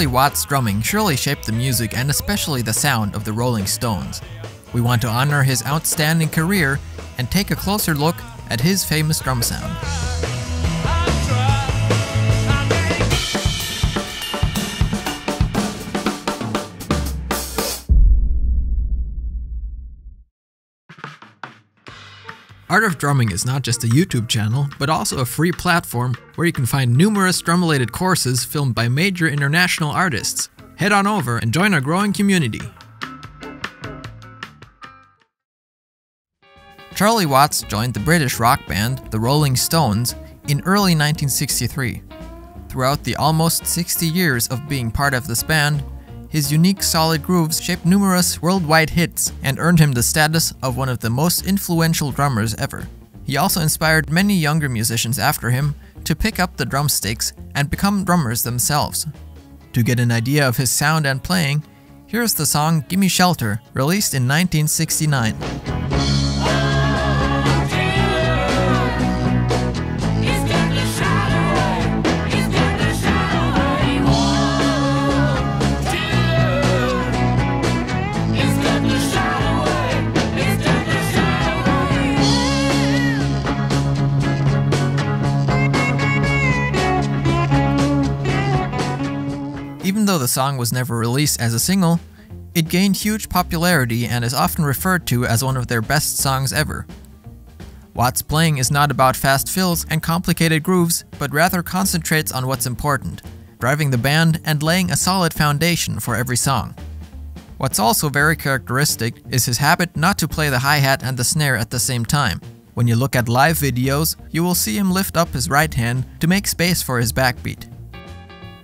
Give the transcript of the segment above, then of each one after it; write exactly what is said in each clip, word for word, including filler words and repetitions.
Charlie Watts' drumming surely shaped the music and especially the sound of the Rolling Stones. We want to honor his outstanding career and take a closer look at his famous drum sound. Art of Drumming is not just a YouTube channel, but also a free platform where you can find numerous drum-related courses filmed by major international artists. Head on over and join our growing community. Charlie Watts joined the British rock band, the Rolling Stones, in early nineteen sixty-three. Throughout the almost sixty years of being part of this band, his unique solid grooves shaped numerous worldwide hits and earned him the status of one of the most influential drummers ever. He also inspired many younger musicians after him to pick up the drumsticks and become drummers themselves. To get an idea of his sound and playing, here's the song Gimme Shelter, released in nineteen sixty-nine. Even though the song was never released as a single, it gained huge popularity and is often referred to as one of their best songs ever. Watts' playing is not about fast fills and complicated grooves, but rather concentrates on what's important, driving the band and laying a solid foundation for every song. What's also very characteristic is his habit not to play the hi-hat and the snare at the same time. When you look at live videos, you will see him lift up his right hand to make space for his backbeat.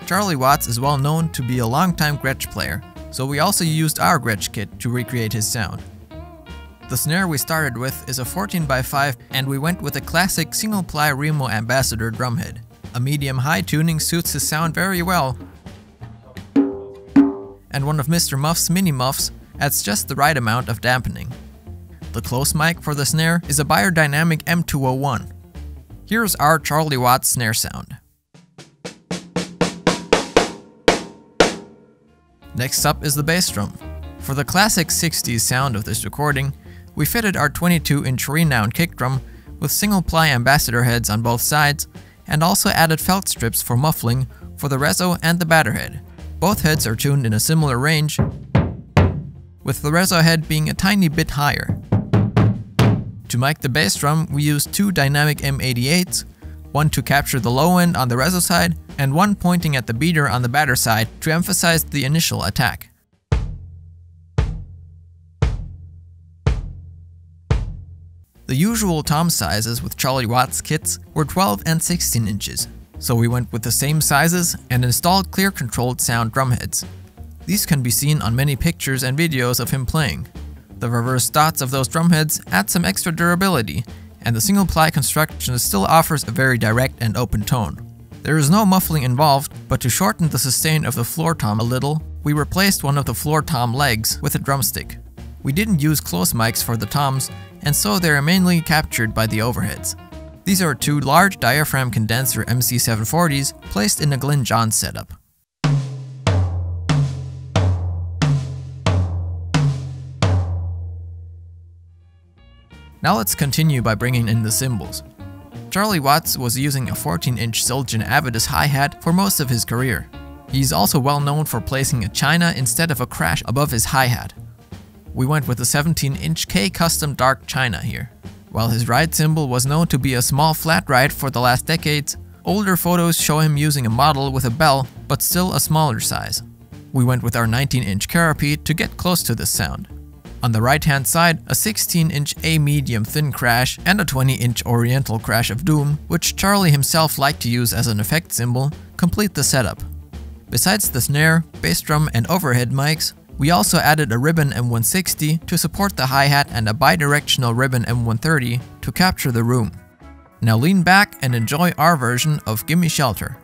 Charlie Watts is well known to be a longtime Gretsch player, so we also used our Gretsch kit to recreate his sound. The snare we started with is a fourteen by five, and we went with a classic single-ply Remo Ambassador drumhead. A medium-high tuning suits his sound very well, and one of Mister Muff's mini-muffs adds just the right amount of dampening. The close mic for the snare is a Beyerdynamic M two oh one. Here's our Charlie Watts snare sound. Next up is the bass drum. For the classic sixties sound of this recording, we fitted our twenty-two inch Renown kick drum with single-ply ambassador heads on both sides and also added felt strips for muffling for the rezzo and the batter head. Both heads are tuned in a similar range, with the rezzo head being a tiny bit higher. To mic the bass drum, we used two dynamic M eighty-eights, one to capture the low end on the rezzo side, and one pointing at the beater on the batter side to emphasize the initial attack. The usual tom sizes with Charlie Watts kits were twelve and sixteen inches, so we went with the same sizes and installed clear controlled sound drumheads. These can be seen on many pictures and videos of him playing. The reverse dots of those drumheads add some extra durability, and the single-ply construction still offers a very direct and open tone. There is no muffling involved, but to shorten the sustain of the floor tom a little, we replaced one of the floor tom legs with a drumstick. We didn't use close mics for the toms, and so they are mainly captured by the overheads. These are two large diaphragm condenser M C seven forties placed in a Glyn Johns setup. Now let's continue by bringing in the cymbals. Charlie Watts was using a fourteen inch Zildjian Avedis hi-hat for most of his career. He's also well known for placing a china instead of a crash above his hi-hat. We went with a seventeen inch K custom dark china here. While his ride cymbal was known to be a small flat ride for the last decades, older photos show him using a model with a bell, but still a smaller size. We went with our nineteen inch Kerope to get close to this sound. On the right-hand side, a sixteen inch A-medium thin crash and a twenty inch Oriental crash of doom, which Charlie himself liked to use as an effect cymbal, complete the setup. Besides the snare, bass drum, and overhead mics, we also added a ribbon M one sixty to support the hi-hat and a bidirectional ribbon M one thirty to capture the room. Now lean back and enjoy our version of Gimme Shelter.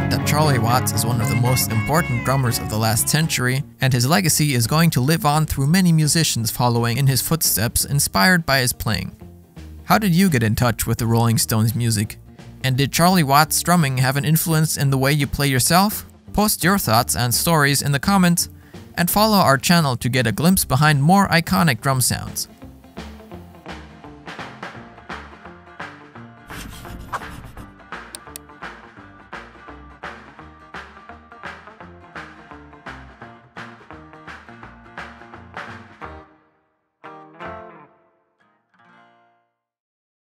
doubt that Charlie Watts is one of the most important drummers of the last century, and his legacy is going to live on through many musicians following in his footsteps inspired by his playing. How did you get in touch with the Rolling Stones music? And did Charlie Watts' drumming have an influence in the way you play yourself? Post your thoughts and stories in the comments, and follow our channel to get a glimpse behind more iconic drum sounds.